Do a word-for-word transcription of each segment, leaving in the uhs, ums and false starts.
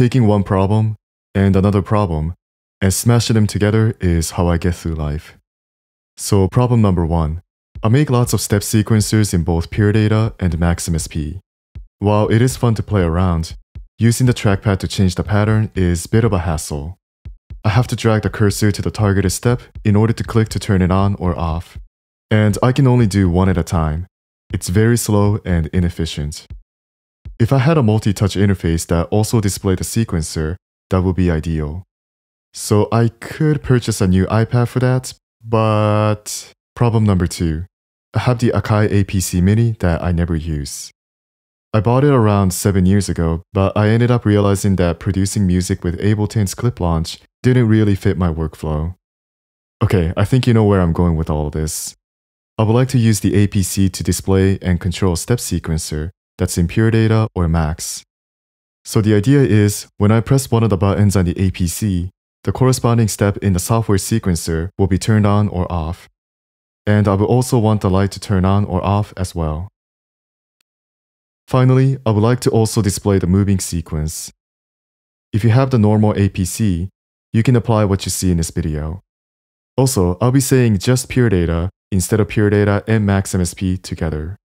Taking one problem and another problem and smashing them together is how I get through life. So problem number one, I make lots of step sequencers in both Pure Data and Max M S P. While it is fun to play around, using the trackpad to change the pattern is a bit of a hassle. I have to drag the cursor to the targeted step in order to click to turn it on or off. And I can only do one at a time. It's very slow and inefficient. If I had a multi-touch interface that also displayed the sequencer, that would be ideal. So I could purchase a new iPad for that, but... Problem number two. I have the Akai A P C Mini that I never use. I bought it around seven years ago, but I ended up realizing that producing music with Ableton's clip launch didn't really fit my workflow. Okay, I think you know where I'm going with all of this. I would like to use the A P C to display and control a step sequencer that's in Pure Data or Max. So the idea is, when I press one of the buttons on the A P C, the corresponding step in the software sequencer will be turned on or off. And I would also want the light to turn on or off as well. Finally, I would like to also display the moving sequence. If you have the normal A P C, you can apply what you see in this video. Also, I'll be saying just Pure Data instead of Pure Data and Max M S P together.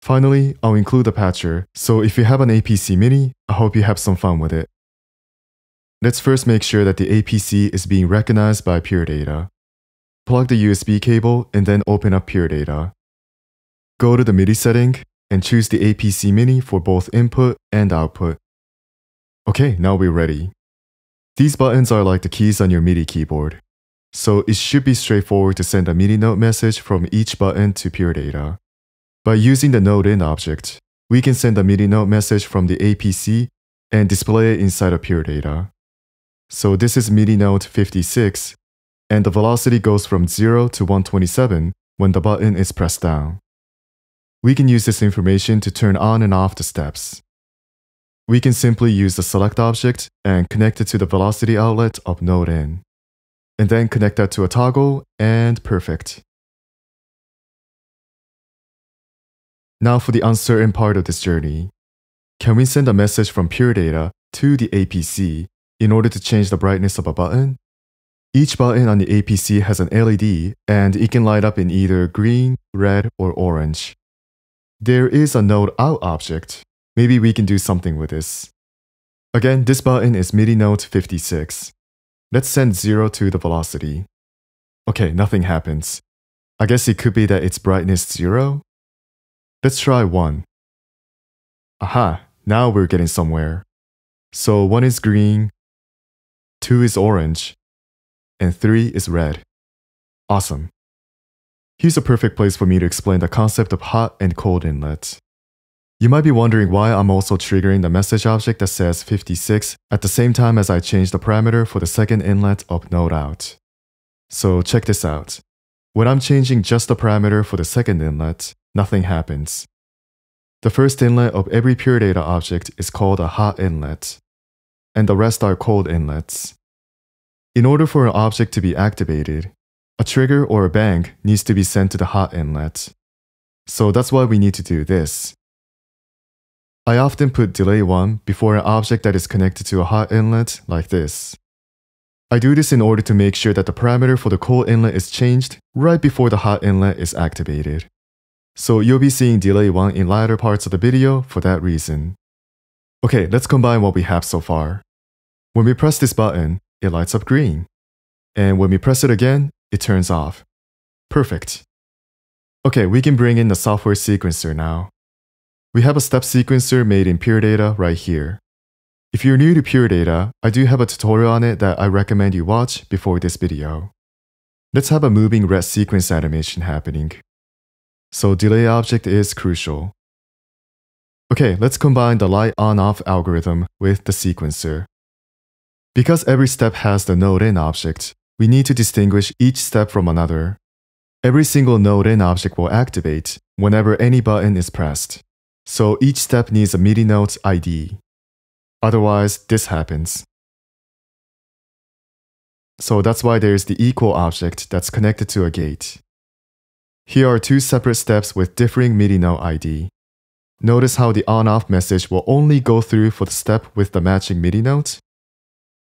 Finally, I'll include the patcher, so if you have an A P C Mini, I hope you have some fun with it. Let's first make sure that the A P C is being recognized by Pure Data. Plug the U S B cable and then open up Pure Data. Go to the MIDI setting and choose the A P C Mini for both input and output. Okay, now we're ready. These buttons are like the keys on your MIDI keyboard, so it should be straightforward to send a MIDI note message from each button to Pure Data. By using the node in object, we can send a MIDI note message from the A P C and display it inside of Pure Data. So this is MIDI note fifty-six. And the velocity goes from zero to one twenty-seven when the button is pressed down. We can use this information to turn on and off the steps. We can simply use the select object and connect it to the velocity outlet of node in. And then connect that to a toggle, and perfect. Now for the uncertain part of this journey. Can we send a message from Pure Data to the A P C in order to change the brightness of a button? Each button on the A P C has an L E D, and it can light up in either green, red, or orange. There is a node out object. Maybe we can do something with this. Again, this button is MIDI note fifty-six. Let's send zero to the velocity. Okay, nothing happens. I guess it could be that it's brightness zero? Let's try one. Aha, now we're getting somewhere. So one is green, two is orange, and three is red. Awesome. Here's a perfect place for me to explain the concept of hot and cold inlet. You might be wondering why I'm also triggering the message object that says fifty-six at the same time as I change the parameter for the second inlet of node out. So check this out. When I'm changing just the parameter for the second inlet, nothing happens. The first inlet of every Pure Data object is called a hot inlet, and the rest are cold inlets. In order for an object to be activated, a trigger or a bang needs to be sent to the hot inlet. So that's why we need to do this. I often put delay one before an object that is connected to a hot inlet like this. I do this in order to make sure that the parameter for the cold inlet is changed right before the hot inlet is activated. So you'll be seeing delay one in later parts of the video for that reason. Okay, let's combine what we have so far. When we press this button, it lights up green. And when we press it again, it turns off. Perfect. Okay, we can bring in the software sequencer now. We have a step sequencer made in Pure Data right here. If you're new to Pure Data, I do have a tutorial on it that I recommend you watch before this video. Let's have a moving red sequence animation happening. So delay object is crucial. Okay, let's combine the light on-off algorithm with the sequencer. Because every step has the node in object, we need to distinguish each step from another. Every single node in object will activate whenever any button is pressed. So each step needs a MIDI note I D. Otherwise, this happens. So that's why there's the equal object that's connected to a gate. Here are two separate steps with differing MIDI node I D. Notice how the on-off message will only go through for the step with the matching MIDI note.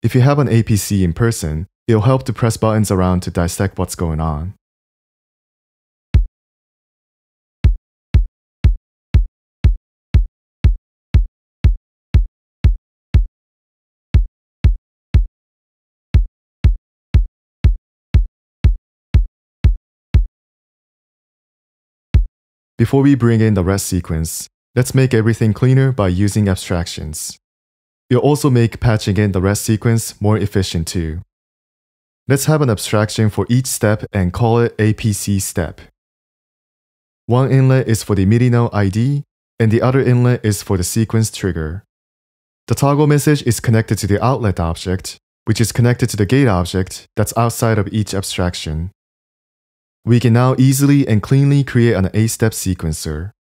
If you have an A P C in person, it'll help to press buttons around to dissect what's going on. Before we bring in the rest sequence, let's make everything cleaner by using abstractions. It'll also make patching in the rest sequence more efficient too. Let's have an abstraction for each step and call it A P C step. One inlet is for the MIDI node I D, and the other inlet is for the sequence trigger. The toggle message is connected to the outlet object, which is connected to the gate object that's outside of each abstraction. We can now easily and cleanly create an eight-step sequencer.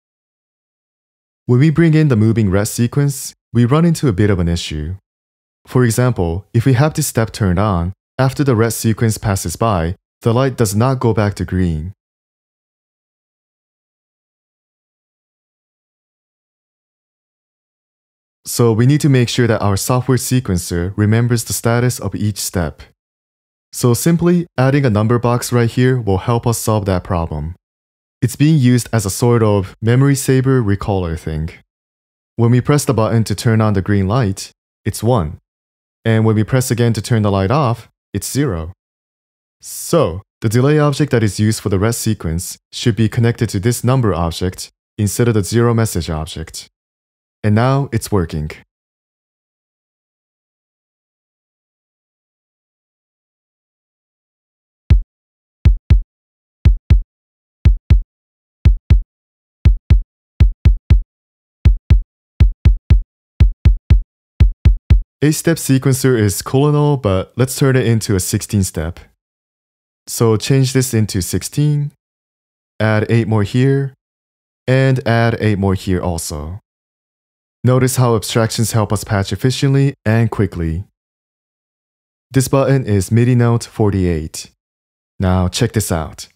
When we bring in the moving rest sequence, we run into a bit of an issue. For example, if we have this step turned on, after the rest sequence passes by, the light does not go back to green. So we need to make sure that our software sequencer remembers the status of each step. So simply adding a number box right here will help us solve that problem. It's being used as a sort of memory saver recaller thing. When we press the button to turn on the green light, it's one. And when we press again to turn the light off, it's zero. So the delay object that is used for the rest sequence should be connected to this number object instead of the zero message object. And now it's working. eight-step sequencer is cool and all, but let's turn it into a sixteen-step. So change this into sixteen, add eight more here, and add eight more here also. Notice how abstractions help us patch efficiently and quickly. This button is MIDI note forty-eight. Now check this out.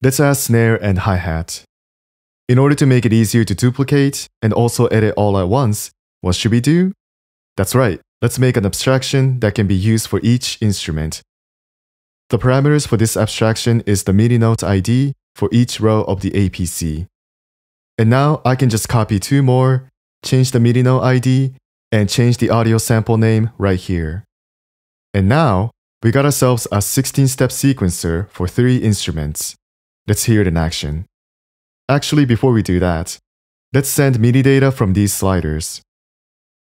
Let's add snare and hi-hat. In order to make it easier to duplicate and also edit all at once, what should we do? That's right, let's make an abstraction that can be used for each instrument. The parameters for this abstraction is the MIDI note I D for each row of the A P C. And now I can just copy two more, change the MIDI note I D, and change the audio sample name right here. And now we got ourselves a sixteen-step sequencer for three instruments. Let's hear it in action. Actually, before we do that, let's send MIDI data from these sliders.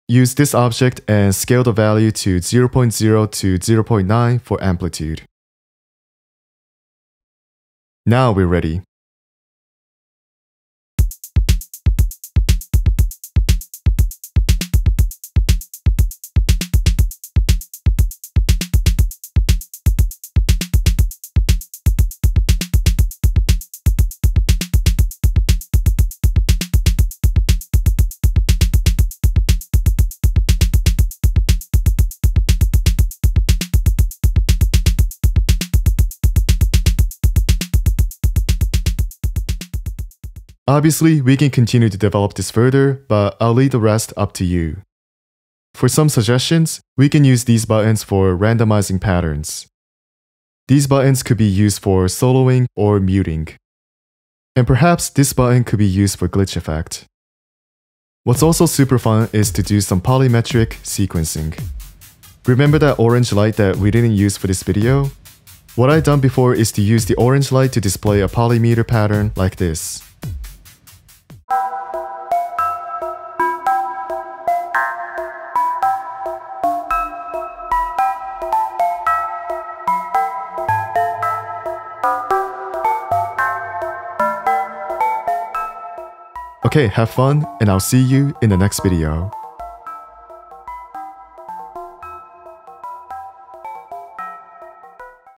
Use this object and scale the value to zero point zero to zero point nine for amplitude. Now we're ready. Obviously, we can continue to develop this further, but I'll leave the rest up to you. For some suggestions, we can use these buttons for randomizing patterns. These buttons could be used for soloing or muting. And perhaps this button could be used for glitch effect. What's also super fun is to do some polymetric sequencing. Remember that orange light that we didn't use for this video? What I've done before is to use the orange light to display a polymeter pattern like this. Okay, have fun, and I'll see you in the next video.